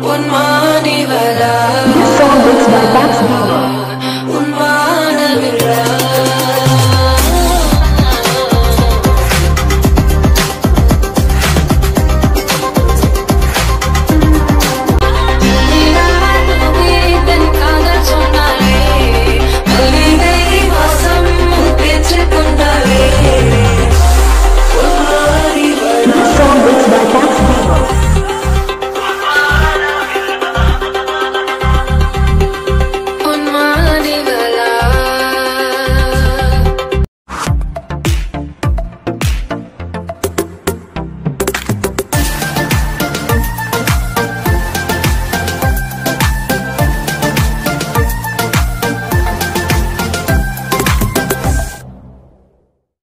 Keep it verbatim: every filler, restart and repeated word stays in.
One money, but I.